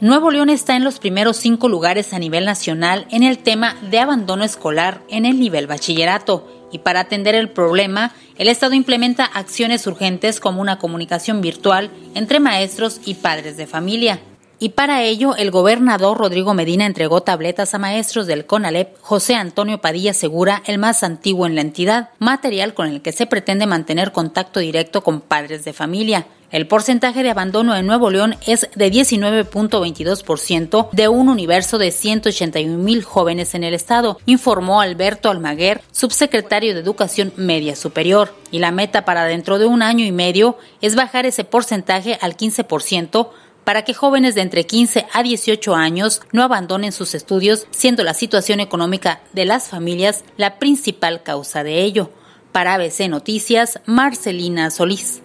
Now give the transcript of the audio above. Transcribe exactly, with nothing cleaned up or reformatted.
Nuevo León está en los primeros cinco lugares a nivel nacional en el tema de abandono escolar en el nivel bachillerato. Y para atender el problema, el Estado implementa acciones urgentes como una comunicación virtual entre maestros y padres de familia. Y para ello, el gobernador Rodrigo Medina entregó tabletas a maestros del CONALEP José Antonio Padilla Segura, el más antiguo en la entidad, material con el que se pretende mantener contacto directo con padres de familia. El porcentaje de abandono en Nuevo León es de diecinueve punto veintidós por ciento de un universo de ciento ochenta y un mil jóvenes en el estado, informó Alberto Almaguer, subsecretario de Educación Media Superior. Y la meta para dentro de un año y medio es bajar ese porcentaje al quince por ciento para que jóvenes de entre quince a dieciocho años no abandonen sus estudios, siendo la situación económica de las familias la principal causa de ello. Para A B C Noticias, Marcelina Solís.